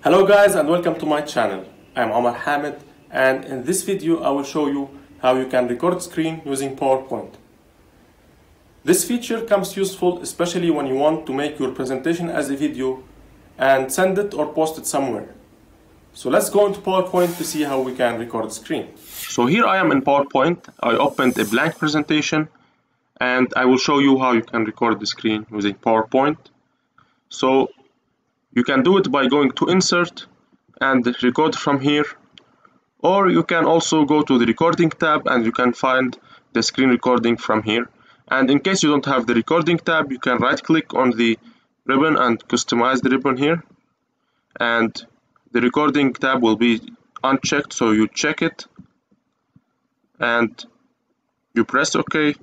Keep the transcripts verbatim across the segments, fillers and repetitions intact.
Hello guys and welcome to my channel. I'm Omar Hamed and in this video I will show you how you can record screen using PowerPoint. This feature comes useful especially when you want to make your presentation as a video and send it or post it somewhere. So let's go into PowerPoint to see how we can record screen. So here I am in PowerPoint. I opened a blank presentation and I will show you how you can record the screen using PowerPoint. So you can do it by going to Insert and Record from here, or you can also go to the Recording tab and you can find the screen recording from here. And in case you don't have the Recording tab, you can right click on the ribbon and customize the ribbon here, and the Recording tab will be unchecked, so you check it and you press OK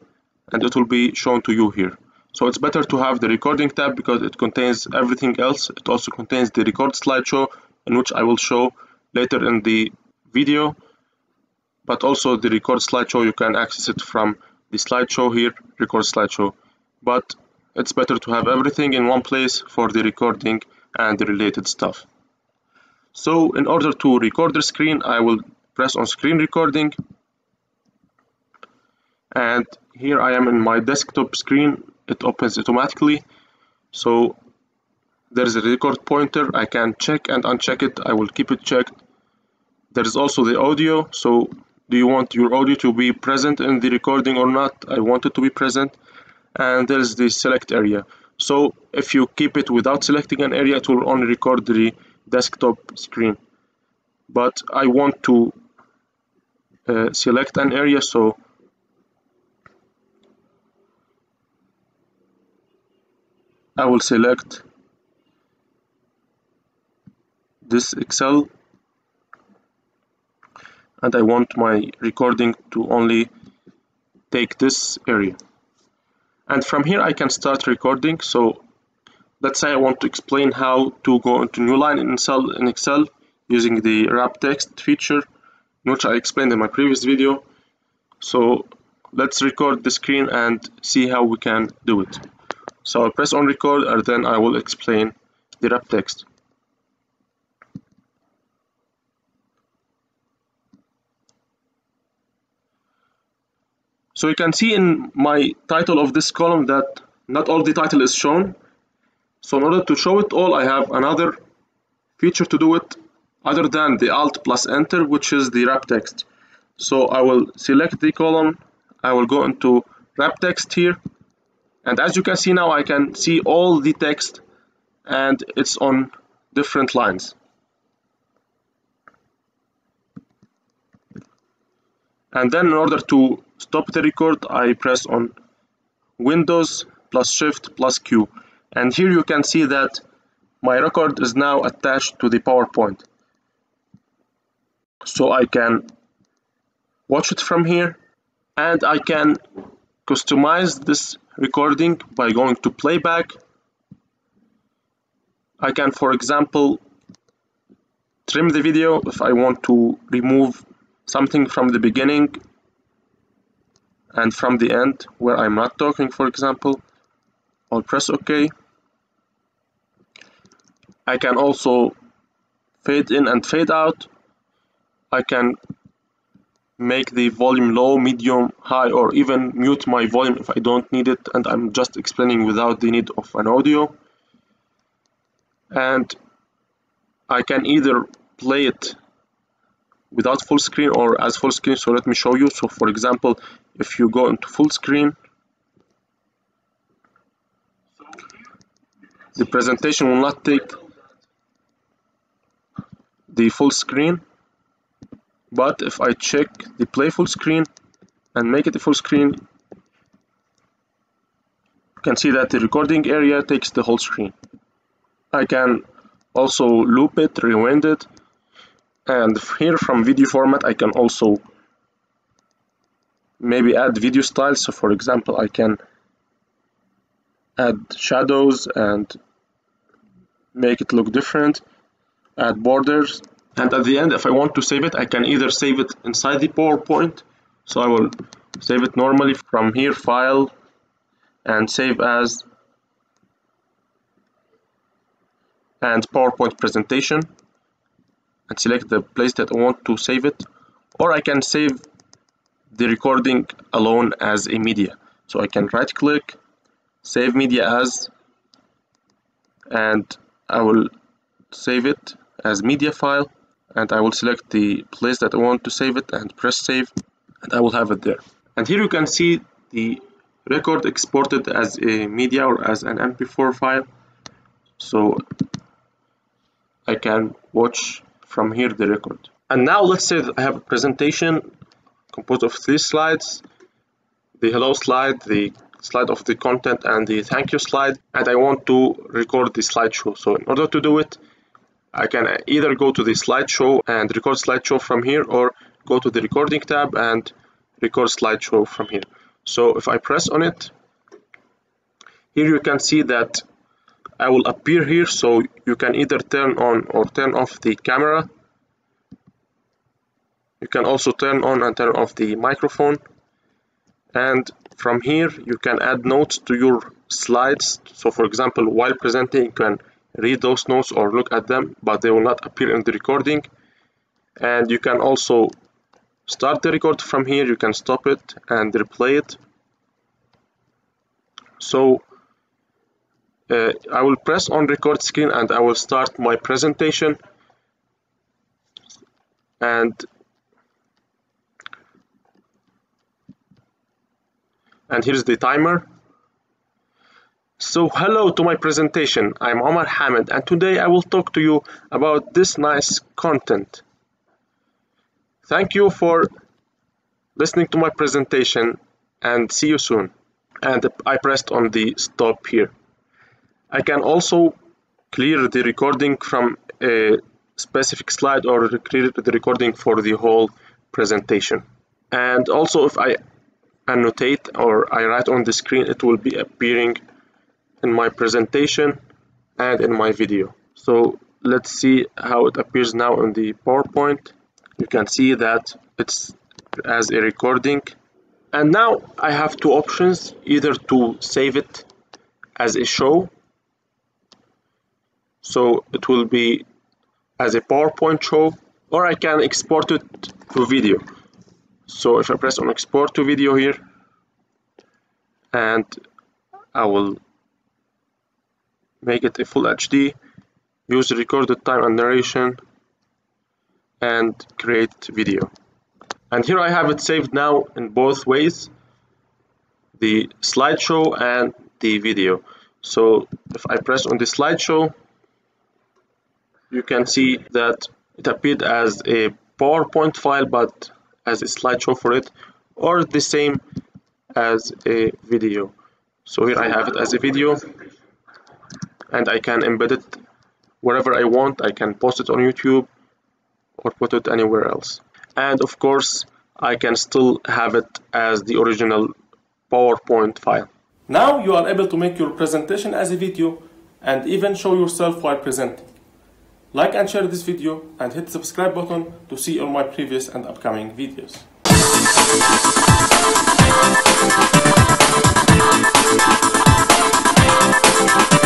and it will be shown to you here. So it's better to have the Recording tab because it contains everything else. It also contains the record slideshow, in which I will show later in the video. But also the record slideshow, you can access it from the slideshow here, record slideshow. But it's better to have everything in one place for the recording and the related stuff. So in order to record the screen, I will press on screen recording. And here I am in my desktop screen. It opens automatically, so there's a record pointer. I can check and uncheck it. I will keep it checked. There's also the audio, so do you want your audio to be present in the recording or not? I want it to be present. And there's the select area, so if you keep it without selecting an area, it will only record the desktop screen. But I want to uh, select an area, so I will select this Excel and I want my recording to only take this area. And from here I can start recording. So let's say I want to explain how to go into new line in Excel, in Excel using the wrap text feature, which I explained in my previous video. So let's record the screen and see how we can do it. So I'll press on record and then I will explain the wrap text. So you can see in my title of this column that not all the title is shown. So in order to show it all, I have another feature to do it other than the Alt plus Enter, which is the wrap text. So I will select the column. I will go into wrap text here. And as you can see now, I can see all the text and it's on different lines. And then in order to stop the record, I press on Windows plus Shift plus Q. And here you can see that my record is now attached to the PowerPoint. So I can watch it from here and I can customize this recording by going to playback. I can, for example, trim the video if I want to remove something from the beginning and from the end where I'm not talking, for example. I'll press OK. I can also fade in and fade out. I can make the volume low, medium, high, or even mute my volume if I don't need it and I'm just explaining without the need of an audio. And I can either play it without full screen or as full screen. So let me show you. So for example, if you go into full screen, the presentation will not take the full screen. But if I check the play full screen and make it a full screen, you can see that the recording area takes the whole screen. I can also loop it, rewind it, and here from video format I can also maybe add video styles. So for example, I can add shadows and make it look different, add borders. And at the end, if I want to save it, I can either save it inside the PowerPoint. So I will save it normally from here, File, and Save As, and PowerPoint Presentation. and select the place that I want to save it, or I can save the recording alone as a media. So I can right click, save media as, and I will save it as media file, and I will select the place that I want to save it and press save, and I will have it there. And here you can see the record exported as a media or as an M P four file, so I can watch from here the record. And now let's say that I have a presentation composed of three slides: the hello slide, the slide of the content, and the thank you slide, and I want to record the slideshow. So in order to do it, I can either go to the slideshow and record slideshow from here, or go to the recording tab and record slideshow from here. So if I press on it, here you can see that I will appear here, so you can either turn on or turn off the camera. You can also turn on and turn off the microphone. And from here, you can add notes to your slides. So for example, while presenting, you can read those notes or look at them, but they will not appear in the recording. And you can also start the record from here. You can stop it and replay it. So Uh, I will press on record screen and I will start my presentation, and and here's the timer. So hello to my presentation, I'm Omar Hamed, and today I will talk to you about this nice content. Thank you for listening to my presentation and see you soon. And I pressed on the stop here. I can also clear the recording from a specific slide or clear the recording for the whole presentation. And also if I annotate or I write on the screen, it will be appearing in my presentation and in my video. So let's see how it appears now in the PowerPoint. You can see that it's as a recording. And now I have two options, either to save it as a show, so it will be as a PowerPoint show, or I can export it to video. So if I press on export to video here, and I will make it a full H D, use recorded time and narration, and create video. And here I have it saved now in both ways, the slideshow and the video. So if I press on the slideshow, you can see that it appeared as a PowerPoint file, but as a slideshow for it, or the same as a video. So here I have it as a video, and I can embed it wherever I want. I can post it on YouTube or put it anywhere else. And of course, I can still have it as the original PowerPoint file. Now you are able to make your presentation as a video and even show yourself while presenting. Like and share this video and hit the subscribe button to see all my previous and upcoming videos.